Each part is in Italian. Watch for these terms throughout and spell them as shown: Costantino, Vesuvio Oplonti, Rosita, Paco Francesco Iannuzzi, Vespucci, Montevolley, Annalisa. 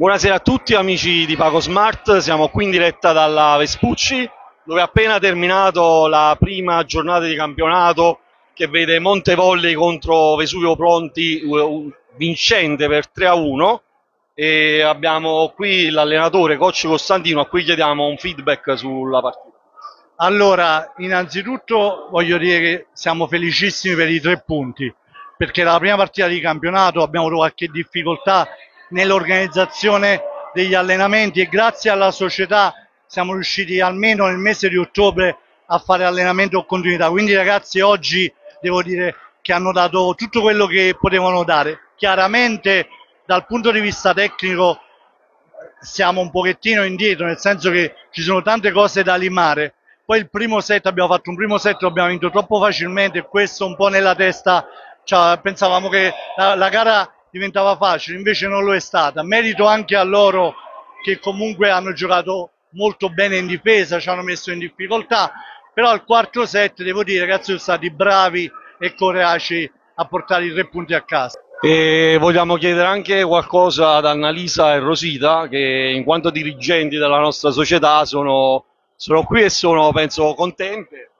Buonasera a tutti amici di Paco Smart, siamo qui in diretta dalla Vespucci dove è appena terminato la prima giornata di campionato che vede Montevolley contro Vesuvio Oplonti vincente per 3-1 e abbiamo qui l'allenatore coach Costantino a cui chiediamo un feedback sulla partita. Allora, innanzitutto voglio dire che siamo felicissimi per i 3 punti perché dalla prima partita di campionato abbiamo avuto qualche difficoltà nell'organizzazione degli allenamenti e grazie alla società siamo riusciti almeno nel mese di ottobre a fare allenamento con continuità, quindi ragazzi oggi devo dire che hanno dato tutto quello che potevano dare. Chiaramente dal punto di vista tecnico siamo un pochettino indietro, nel senso che ci sono tante cose da limare. Poi il primo set, abbiamo fatto un primo set, lo abbiamo vinto troppo facilmente, questo un po' nella testa, cioè, pensavamo che la gara diventava facile, invece non lo è stata. Merito anche a loro che comunque hanno giocato molto bene in difesa, ci hanno messo in difficoltà, però al quarto set devo dire ragazzi sono stati bravi e coraci a portare i 3 punti a casa. E vogliamo chiedere anche qualcosa ad Annalisa e Rosita che in quanto dirigenti della nostra società sono qui e sono penso contente.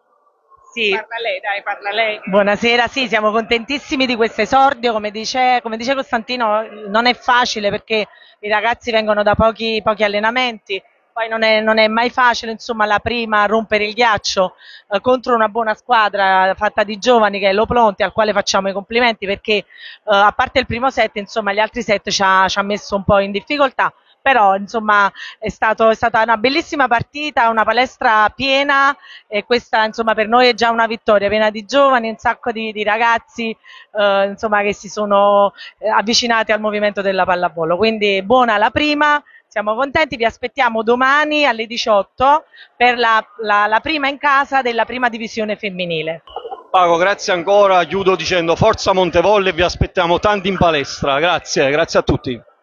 Sì. Parla lei, dai, parla lei. Buonasera, sì, siamo contentissimi di questo esordio, come dice Costantino non è facile perché i ragazzi vengono da pochi allenamenti, poi non è mai facile insomma la prima rompere il ghiaccio contro una buona squadra fatta di giovani che è l'Oplonti, al quale facciamo i complimenti perché a parte il primo set insomma gli altri set ci ha messo un po' in difficoltà, però insomma è stata una bellissima partita, una palestra piena e questa insomma per noi è già una vittoria, piena di giovani, un sacco di ragazzi insomma che si sono avvicinati al movimento della pallavolo, quindi buona la prima, siamo contenti, vi aspettiamo domani alle 18 per la prima in casa della prima divisione femminile. Paco, grazie ancora, chiudo dicendo forza Montevolley e vi aspettiamo tanti in palestra, grazie a tutti.